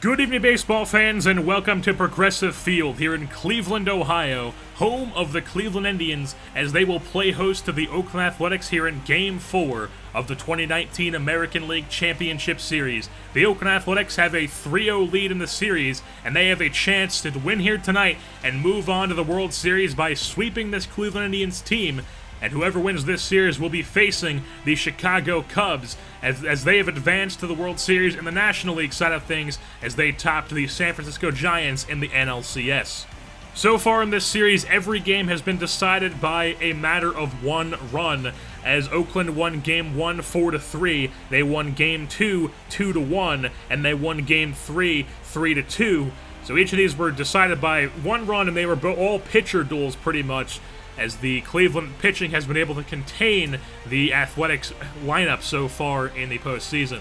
Good evening, baseball fans, and welcome to Progressive Field here in Cleveland, Ohio, home of the Cleveland Indians, as they will play host to the Oakland Athletics here in Game 4 of the 2019 American League Championship Series. The Oakland Athletics have a 3-0 lead in the series, and they have a chance to win here tonight and move on to the World Series by sweeping this Cleveland Indians team. And whoever wins this series will be facing the Chicago Cubs as they have advanced to the World Series in the National League side of things as they topped the San Francisco Giants in the NLCS. So far in this series, every game has been decided by a matter of one run, as Oakland won Game 1 4-3, they won Game 2 2-1, and they won Game 3 3-2. So each of these were decided by one run, and they were all pitcher duels pretty much, as the Cleveland pitching has been able to contain the Athletics lineup so far in the postseason.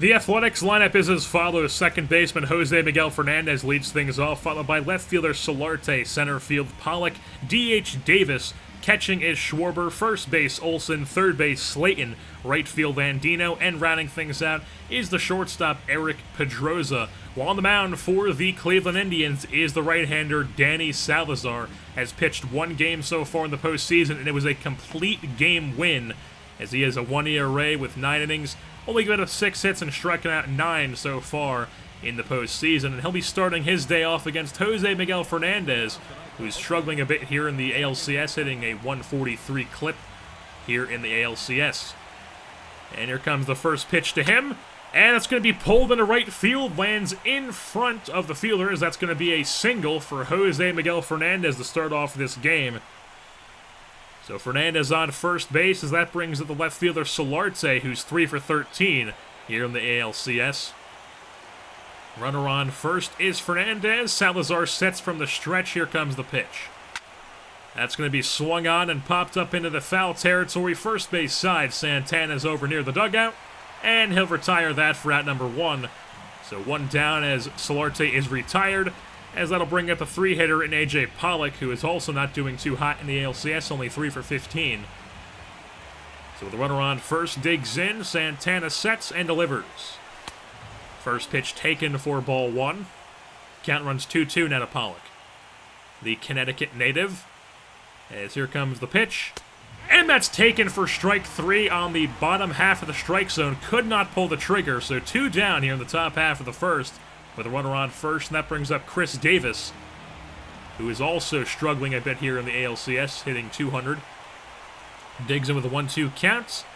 The Athletics lineup is as follows. Second baseman Jose Miguel Fernandez leads things off, followed by left fielder Solarte, center field Pollock, DH Davis, catching is Schwarber, first base Olsen, third base Slayton, right field Andino, and rounding things out is the shortstop Eric Pedroza. While on the mound for the Cleveland Indians is the right-hander Danny Salazar, has pitched one game so far in the postseason, and it was a complete game win, as he has a 1 ERA with 9 innings, only given up 6 hits and striking out 9 so far in the postseason, and he'll be starting his day off against Jose Miguel Fernandez, who's struggling a bit here in the ALCS, hitting a 143 clip here in the ALCS. And here comes the first pitch to him, and it's going to be pulled into right field, lands in front of the fielder, as that's going to be a single for Jose Miguel Fernandez to start off this game. So Fernandez on first base, as that brings up the left fielder Solarte, who's 3 for 13 here in the ALCS. Runner on first is Fernandez. Salazar sets from the stretch. Here comes the pitch. That's going to be swung on and popped up into the foul territory. First base side, Santana's over near the dugout, and he'll retire that for out number 1. So one down as Solarte is retired, as that'll bring up the 3-hitter in A.J. Pollock, who is also not doing too hot in the ALCS, only 3 for 15. So the runner on first digs in. Santana sets and delivers. First pitch taken for ball 1. Count runs 2-2 now to Pollock, the Connecticut native, as here comes the pitch. And that's taken for strike 3 on the bottom half of the strike zone. Could not pull the trigger, so 2 down here in the top half of the first with a runner on first, and that brings up Chris Davis, who is also struggling a bit here in the ALCS, hitting 200. Digs in with a 1-2 count.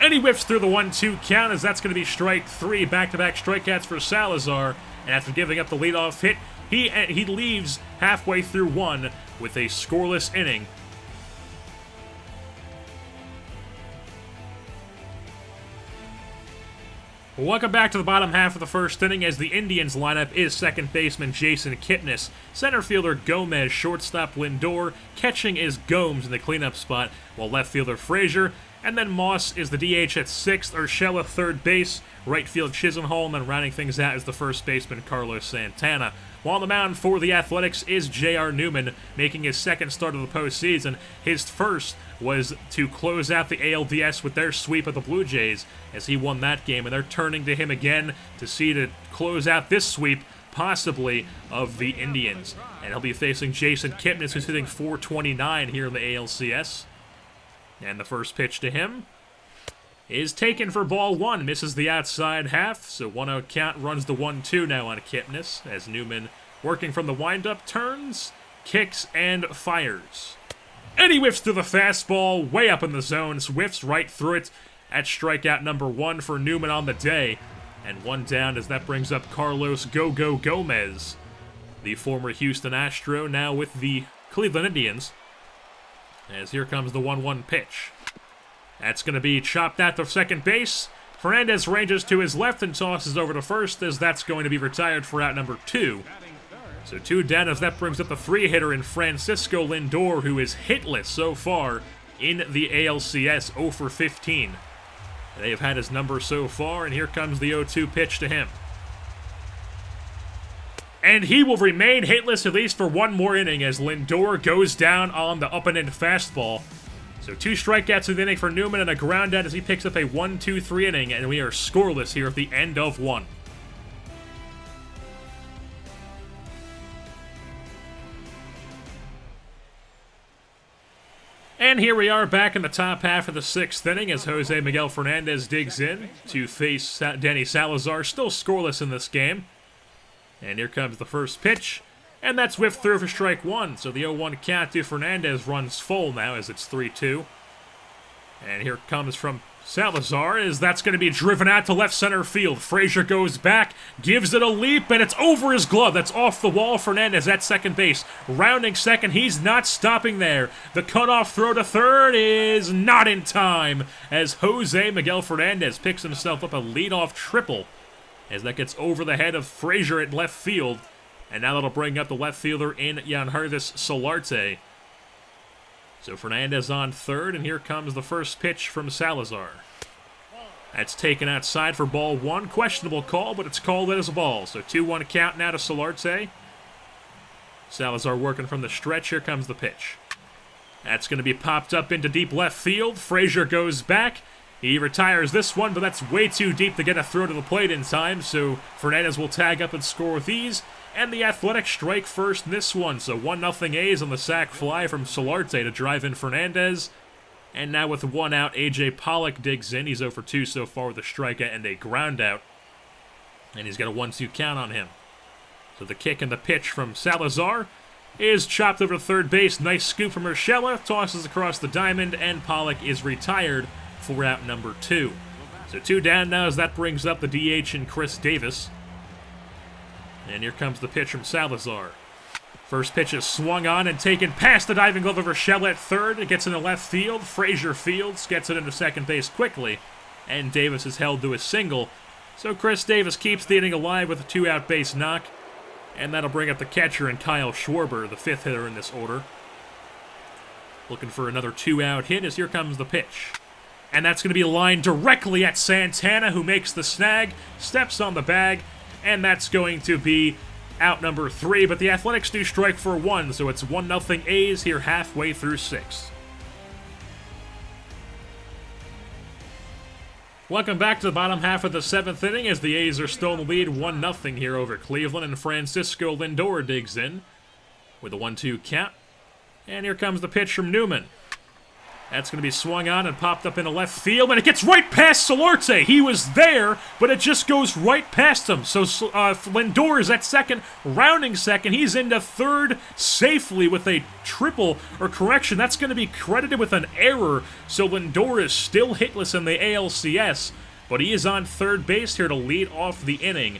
And he whiffs through the 1-2 count, as that's going to be strike 3. Back-to-back strikeouts for Salazar. And after giving up the leadoff hit, he leaves halfway through 1 with a scoreless inning. Welcome back to the bottom half of the first inning, as the Indians lineup is second baseman Jason Kipnis, center fielder Gomez, shortstop Lindor, catching is Gomes in the cleanup spot, while left fielder Frazier, and then Moss is the DH at 6th, Urshela third base, right field Chisenhall, and then rounding things out is the first baseman Carlos Santana. While on the mound for the Athletics is J.R. Newman, making his second start of the postseason. His first was to close out the ALDS with their sweep of the Blue Jays, as he won that game, and they're turning to him again to see to close out this sweep, possibly, of the Indians. And he'll be facing Jason Kipnis, who's hitting 429 here in the ALCS. And the first pitch to him is taken for ball 1, misses the outside half, so 1-0 count, runs the 1-2 now on Kipnis, as Newman, working from the windup, turns, kicks, and fires. And he whiffs through the fastball, way up in the zone, whiffs right through it. That's strikeout number 1 for Newman on the day, and 1 down as that brings up Carlos "Go-Go" Gomez, the former Houston Astro, now with the Cleveland Indians, as here comes the 1-1 pitch. That's going to be chopped out to second base. Fernandez ranges to his left and tosses over to first, as that's going to be retired for out number 2. So 2 down as that brings up the 3-hitter in Francisco Lindor, who is hitless so far in the ALCS, 0 for 15. They have had his number so far, and here comes the 0-2 pitch to him. And he will remain hitless at least for 1 more inning, as Lindor goes down on the up-and-in fastball. So 2 strikeouts in the inning for Newman and a ground out as he picks up a 1-2-3 inning, and we are scoreless here at the end of 1. And here we are back in the top half of the sixth inning as Jose Miguel Fernandez digs in to face Danny Salazar, still scoreless in this game. And here comes the first pitch, and that's whiffed through for strike one. So the 0-1 count to Fernandez runs full now as it's 3-2. And here comes from Salazar, as that's going to be driven out to left center field. Frazier goes back, gives it a leap, and it's over his glove. That's off the wall. Fernandez at second base. Rounding second, he's not stopping there. The cutoff throw to third is not in time, as Jose Miguel Fernandez picks himself up a leadoff triple, as that gets over the head of Frazier at left field. And now that'll bring up the left fielder in Yangervis Solarte. So Fernandez on third, and here comes the first pitch from Salazar. That's taken outside for ball one. Questionable call, but it's called as a ball. So 2-1 count now to Solarte. Salazar working from the stretch. Here comes the pitch. That's going to be popped up into deep left field. Frazier goes back. He retires this one, but that's way too deep to get a throw to the plate in time. So Fernandez will tag up and score with ease. And the Athletics strike first in this one, so 1-0 A's on the sac fly from Solarte to drive in Fernandez. And now with one out, A.J. Pollock digs in. He's 0 for 2 so far with a strikeout and a groundout. And he's got a 1-2 count on him. So the kick and the pitch from Salazar is chopped over to third base. Nice scoop from Urshela, tosses across the diamond, and Pollock is retired for out number 2. So 2 down now as that brings up the DH and Chris Davis. And here comes the pitch from Salazar. First pitch is swung on and taken past the diving glove of Urshela at third. It gets into left field. Frazier fields, gets it into second base quickly. And Davis is held to a single. So Chris Davis keeps the inning alive with a 2-out base knock. And that'll bring up the catcher and Kyle Schwarber, the 5th hitter in this order. Looking for another 2-out hit as here comes the pitch. And that's going to be lined directly at Santana, who makes the snag, steps on the bag, and that's going to be out number 3, but the Athletics do strike for 1, so it's 1-0 A's here halfway through 6. Welcome back to the bottom half of the 7th inning as the A's are still in the lead 1-0 here over Cleveland, and Francisco Lindor digs in with a 1-2 count. And here comes the pitch from Newman. That's going to be swung on and popped up into left field, and it gets right past Solarte. He was there, but it just goes right past him. So Lindor is at second, rounding second. He's into third safely with a triple, or correction, that's going to be credited with an error. So Lindor is still hitless in the ALCS, but he is on third base here to lead off the inning.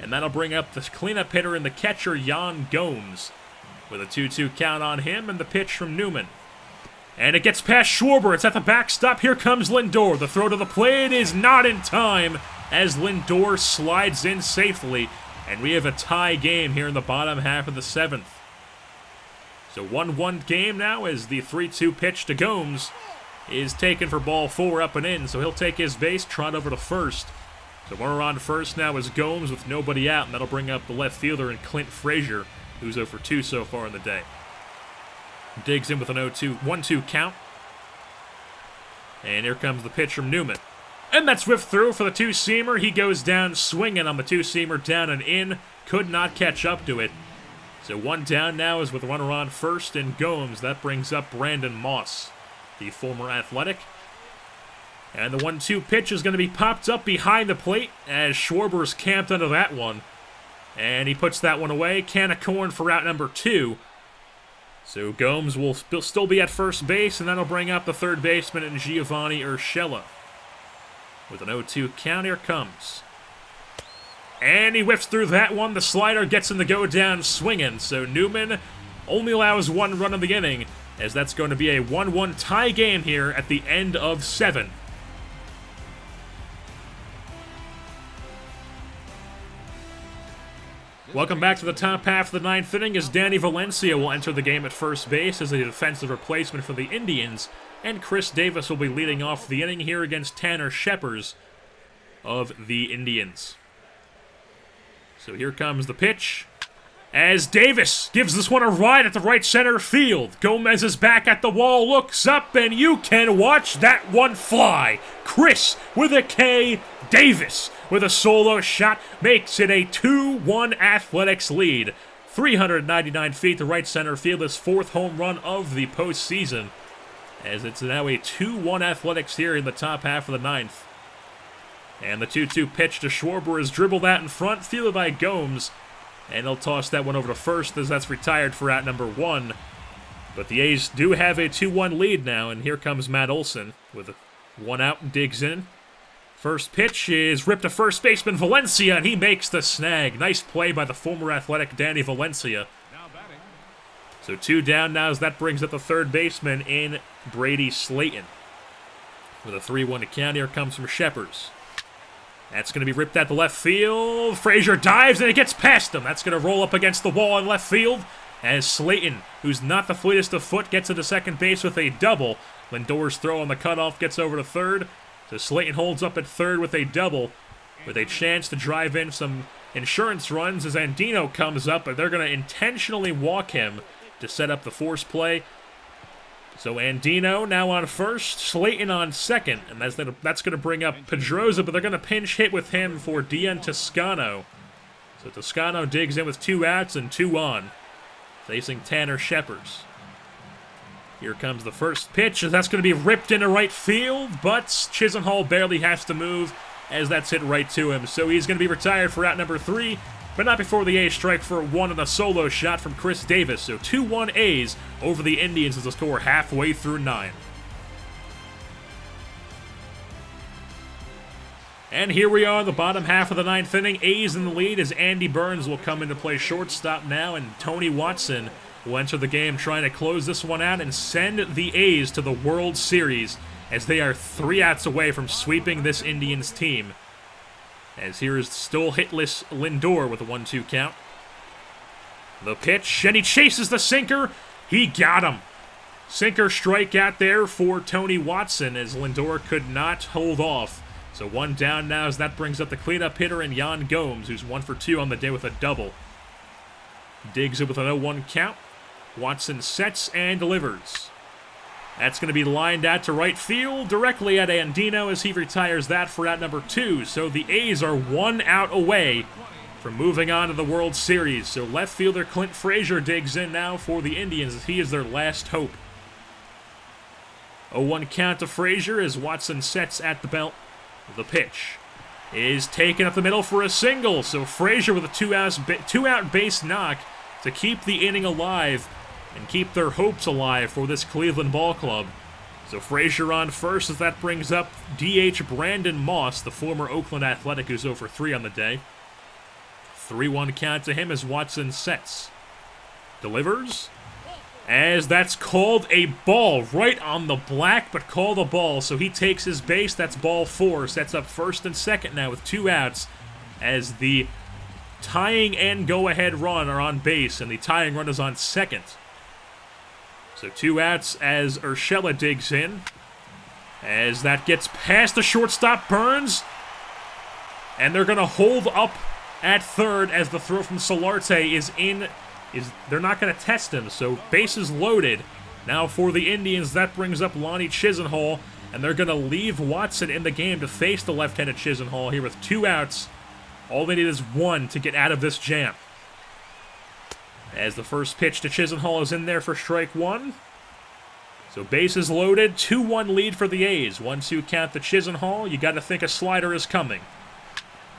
And that'll bring up the cleanup hitter and the catcher, Yan Gomes, with a 2-2 count on him and the pitch from Newman. And it gets past Schwarber. It's at the backstop. Here comes Lindor. The throw to the plate is not in time as Lindor slides in safely. And we have a tie game here in the bottom half of the 7th. So 1-1 game now as the 3-2 pitch to Gomes is taken for ball 4 up and in. So he'll take his base, trot over to first. So runner on first now is Gomes with nobody out. And that'll bring up the left fielder and Clint Frazier, who's 0 for 2 so far in the day. Digs in with an 0-2, 1-2 count. And here comes the pitch from Newman. And that's whiffed through for the two-seamer. He goes down swinging on the two-seamer, down and in. Could not catch up to it. So one down now is with a runner on first and Gomes. That brings up Brandon Moss, the former Athletic. And the 1-2 pitch is going to be popped up behind the plate as Schwarber's camped under that one. And he puts that one away. Can of corn for out number 2. So Gomes will still be at first base, and that'll bring up the third baseman in Giovanni Urshela. With an 0-2 count, here comes. And he whiffs through that one. The slider gets him to go down swinging. So Newman only allows one run in the inning, as that's going to be a 1-1 tie game here at the end of 7. Welcome back to the top half of the 9th inning as Danny Valencia will enter the game at first base as a defensive replacement for the Indians, and Chris Davis will be leading off the inning here against Tanner Scheppers of the Indians. So here comes the pitch as Davis gives this one a ride at the right center field. Gomez is back at the wall, looks up, and you can watch that one fly. Chris with a K, Davis with a solo shot makes it a 2-1 Athletics lead. 399 feet to right center field, his 4th home run of the postseason. as it's now a 2-1 Athletics here in the top half of the ninth. And the 2-2 pitch to Schwarber is dribbled out in front, fielded by Gomes. And he'll toss that one over to first as that's retired for out number one. But the A's do have a 2-1 lead now, and here comes Matt Olson with one out and digs in. First pitch is ripped to first baseman Valencia, and he makes the snag. Nice play by the former Athletic Danny Valencia. So two down now as that brings up the third baseman in Brady Slayton. With a 3-1 count, here comes from Scheppers. That's going to be ripped out to left field. Frazier dives and it gets past him. That's going to roll up against the wall in left field as Slayton, who's not the fleetest of foot, gets into second base with a double. Lindor's throw on the cutoff gets over to third. So Slayton holds up at third with a double with a chance to drive in some insurance runs as Andino comes up, but they're going to intentionally walk him to set up the force play. So Andino now on first, Slayton on second, and that's going to bring up Pedroza, but they're going to pinch hit with him for Dian Toscano. So Toscano digs in with two outs and two on, facing Tanner Scheppers. Here comes the first pitch, and that's going to be ripped into right field, but Chisenhall barely has to move as that's hit right to him. So he's going to be retired for out number three, but not before the A's strike for one on a solo shot from Chris Davis. So 2-1 A's over the Indians as the score halfway through nine. And here we are, the bottom half of the ninth inning. A's in the lead as Andy Burns will come into play shortstop now, and Tony Watson will enter the game trying to close this one out and send the A's to the World Series as they are three outs away from sweeping this Indians team. As here is still hitless Lindor with a 1-2 count. The pitch, and he chases the sinker. He got him. Sinker strike out there for Tony Watson as Lindor could not hold off. So one down now as that brings up the cleanup hitter and Yan Gomes, who's 1 for 2 on the day with a double. Digs it with an 0-1 count. Watson sets and delivers. That's going to be lined out to right field directly at Andino as he retires that for out number two. So the A's are one out away from moving on to the World Series. So left fielder Clint Frazier digs in now for the Indians as he is their last hope. 0-1 count to Frazier as Watson sets at the belt. The pitch is taken up the middle for a single. So Frazier with a two-out base knock to keep the inning alive and keep their hopes alive for this Cleveland ball club. So Frazier on first as that brings up DH Brandon Moss, the former Oakland Athletic who's 0 for 3 on the day. 3-1 count to him as Watson sets. Delivers. As that's called a ball right on the black, but called a ball. So he takes his base. That's ball four. Sets up first and second now with two outs as the tying and go-ahead run are on base, and the tying run is on second. So two outs as Urshela digs in. As that gets past the shortstop, Burns. And they're going to hold up at third as the throw from Solarte is in. They're not going to test him, so bases loaded. Now for the Indians, that brings up Lonnie Chisenhall, and they're going to leave Watson in the game to face the left-handed Chisenhall here with two outs. All they need is one to get out of this jam. As the first pitch to Chisenhall is in there for strike one. So bases loaded, 2-1 lead for the A's. 1-2 count to Chisenhall. You got to think a slider is coming.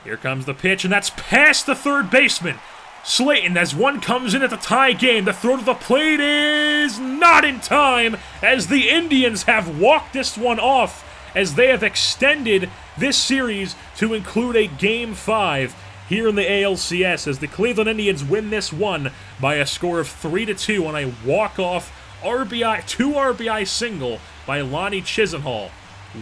Here comes the pitch, and that's past the third baseman. Slayton, as one comes in at the tie game, the throw to the plate is not in time as the Indians have walked this one off as they have extended this series to include a Game 5. Here in the ALCS as the Cleveland Indians win this one by a score of 3-2 on a walk-off RBI, 2 RBI single by Lonnie Chisenhall.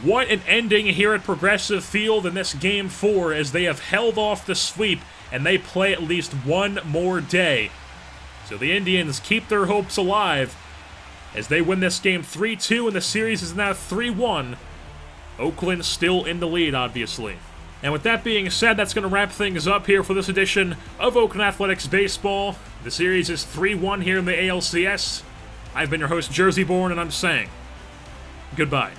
What an ending here at Progressive Field in this Game 4 as they have held off the sweep and they play at least one more day. So the Indians keep their hopes alive as they win this game 3-2 and the series is now 3-1. Oakland still in the lead, obviously. And with that being said, that's going to wrap things up here for this edition of Oakland Athletics Baseball. The series is 3-1 here in the ALCS. I've been your host, Jerseyborn, and I'm saying goodbye.